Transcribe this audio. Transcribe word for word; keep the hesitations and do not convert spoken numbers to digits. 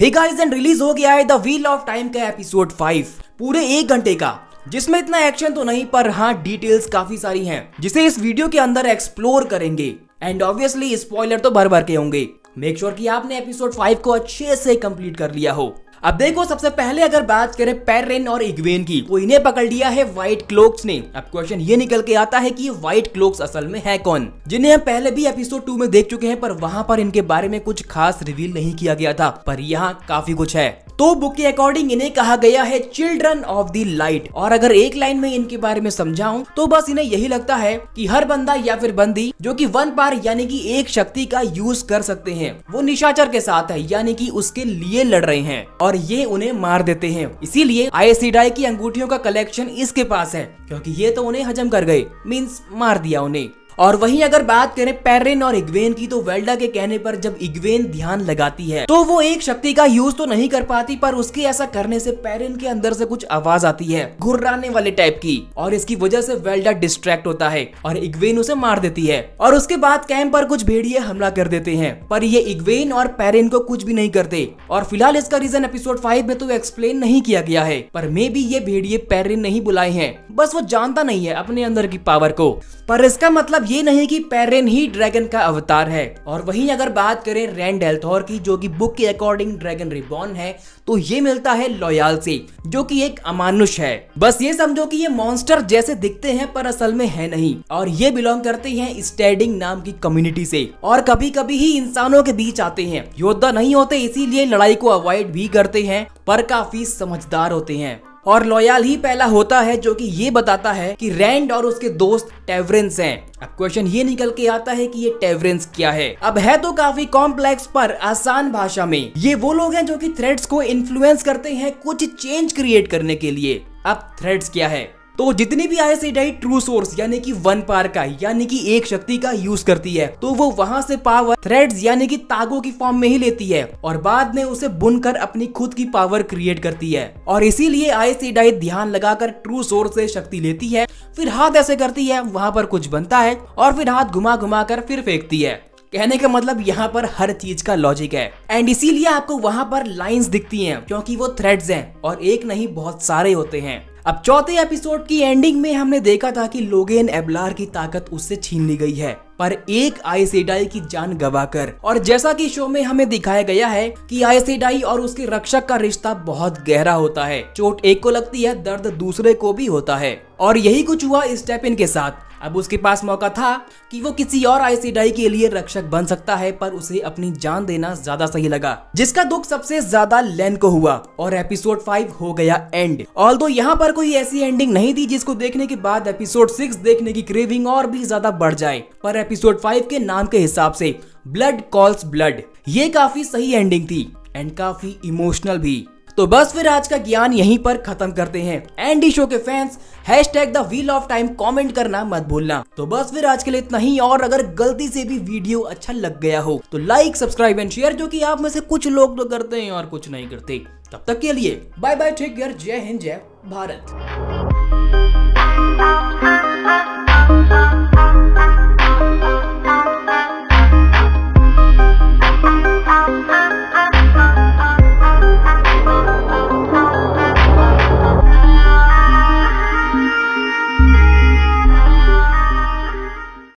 Hey guys, and release हो गया है द व्हील ऑफ टाइम का एपिसोड फाइव, पूरे एक घंटे का, जिसमें इतना एक्शन तो नहीं पर हाँ डिटेल्स काफी सारी हैं जिसे इस वीडियो के अंदर एक्सप्लोर करेंगे। एंड ऑब्वियसली स्पॉइलर तो भर भर के होंगे। मेक श्योर कि आपने एपिसोड फाइव को अच्छे से कंप्लीट कर लिया हो। अब देखो, सबसे पहले अगर बात करें पेरिन और इग्वेन की, तो इन्हें पकड़ लिया है व्हाइट क्लोक्स ने। अब क्वेश्चन ये निकल के आता है कि व्हाइट क्लोक्स असल में है कौन, जिन्हें हम पहले भी एपिसोड टू में देख चुके हैं, पर वहाँ पर इनके बारे में कुछ खास रिवील नहीं किया गया था, पर यहाँ काफी कुछ है। तो बुक के अकॉर्डिंग इन्हें कहा गया है चिल्ड्रन ऑफ द लाइट, और अगर एक लाइन में इनके बारे में समझाऊं तो बस इन्हें यही लगता है कि हर बंदा या फिर बंदी जो कि वन पावर यानी कि एक शक्ति का यूज कर सकते हैं, वो निशाचर के साथ है, यानी कि उसके लिए लड़ रहे हैं और ये उन्हें मार देते हैं। इसीलिए आएस सेडाई की अंगूठियों का कलेक्शन इसके पास है, क्योंकि ये तो उन्हें हजम कर गए, मीन्स मार दिया उन्हें। और वहीं अगर बात करें पेरिन और इग्वेन की, तो वेल्डा के कहने पर जब इग्वेन ध्यान लगाती है तो वो एक शक्ति का यूज तो नहीं कर पाती, पर उसके ऐसा करने से पेरिन के अंदर से कुछ आवाज आती है घुर्राने वाले टाइप की, और इसकी वजह से वेल्डा डिस्ट्रैक्ट होता है और इग्वेन उसे मार देती है। और उसके बाद कैंप पर कुछ भेड़िए हमला कर देते हैं, पर ये इग्वेन और पेरिन को कुछ भी नहीं करते। और फिलहाल इसका रीजन एपिसोड फाइव में तो एक्सप्लेन नहीं किया गया है, पर मे बी ये भेड़िए पेरिन नहीं बुलाए हैं, बस वो जानता नहीं है अपने अंदर की पावर को, पर इसका मतलब ये नहीं कि पेरिन ही ड्रैगन का अवतार है। और वहीं अगर बात करें रैंडेल्थोर की, जो कि बुक के अकॉर्डिंग ड्रैगन रिबॉर्न है, तो ये मिलता है लोयाल से, जो कि एक अमानुष है। बस ये समझो कि ये मॉन्स्टर जैसे दिखते हैं पर असल में है नहीं, और ये बिलोंग करते हैं स्टेडिंग नाम की कम्युनिटी से, और कभी कभी ही इंसानों के बीच आते हैं। योद्धा नहीं होते, इसीलिए लड़ाई को अवॉइड भी करते हैं, पर काफी समझदार होते हैं। और लोयाल ही पहला होता है जो कि ये बताता है कि रैंड और उसके दोस्त टेवरेंस हैं। अब क्वेश्चन ये निकल के आता है कि ये टेवरेंस क्या है। अब है तो काफी कॉम्प्लेक्स, पर आसान भाषा में ये वो लोग हैं जो कि थ्रेड्स को इन्फ्लुएंस करते हैं कुछ चेंज क्रिएट करने के लिए। अब थ्रेड्स क्या है, तो जितनी भी आएस सेडाई ट्रू सोर्स यानी कि वन पावर का यानी कि एक शक्ति का यूज करती है, तो वो वहाँ से पावर थ्रेड्स यानी कि तागों की फॉर्म में ही लेती है, और बाद में उसे बुनकर अपनी खुद की पावर क्रिएट करती है। और इसीलिए आएस सेडाई ध्यान लगाकर ट्रू सोर्स से शक्ति लेती है, फिर हाथ ऐसे करती है, वहाँ पर कुछ बनता है, और फिर हाथ घुमा घुमा कर फिर फेंकती है। कहने का मतलब यहाँ पर हर चीज का लॉजिक है, एंड इसीलिए आपको वहाँ पर लाइंस दिखती हैं, क्योंकि वो थ्रेड्स हैं और एक नहीं बहुत सारे होते हैं। अब चौथे एपिसोड की एंडिंग में हमने देखा था कि लोगेन एब्लार की ताकत उससे छीन ली गई है, पर एक आएस सेडाई की जान गवाकर। और जैसा कि शो में हमें दिखाया गया है कि आएस सेडाई और उसके रक्षक का रिश्ता बहुत गहरा होता है, चोट एक को लगती है, दर्द दूसरे को भी होता है, और यही कुछ हुआ इस टैपिन के साथ। अब उसके पास मौका था कि वो किसी और आएस सेडाई के लिए रक्षक बन सकता है, पर उसे अपनी जान देना ज्यादा सही लगा, जिसका दुख सबसे ज्यादा लैन को हुआ। और एपिसोड फाइव हो गया एंड। ऑल्दो यहाँ पर कोई ऐसी एंडिंग नहीं थी जिसको देखने के बाद एपिसोड सिक्स देखने की क्रेविंग और भी ज्यादा बढ़ जाए, पर एपिसोड फाइव के नाम के हिसाब से ब्लड कॉल्स ब्लड, ये काफी सही एंडिंग थी एंड काफी इमोशनल भी। तो बस फिर आज का ज्ञान यहीं पर खत्म करते हैं। एंड इस शो के fans hashtag the wheel of time comment करना मत भूलना। तो बस फिर आज के लिए इतना ही, और अगर गलती से भी वीडियो अच्छा लग गया हो तो लाइक, सब्सक्राइब एंड शेयर, जो कि आप में से कुछ लोग तो करते हैं और कुछ नहीं करते। तब तक के लिए बाय बाय, टेक केयर, जय हिंद, जय भारत।